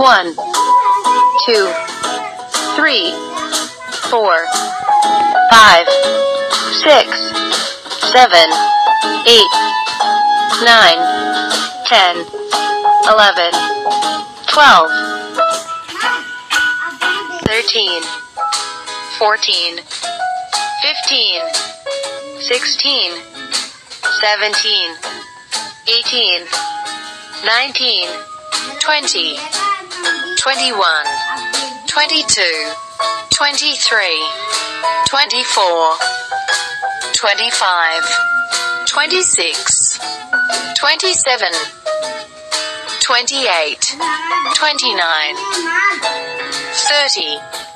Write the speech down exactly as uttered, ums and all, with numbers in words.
One, two, three, four, five, six, seven, eight, nine, ten, eleven, twelve, thirteen, fourteen, fifteen, sixteen, seventeen, eighteen, nineteen, twenty. twenty-one, twenty-two, twenty-three, twenty-four, twenty-five, twenty-six, twenty-seven, twenty-eight, twenty-nine, thirty.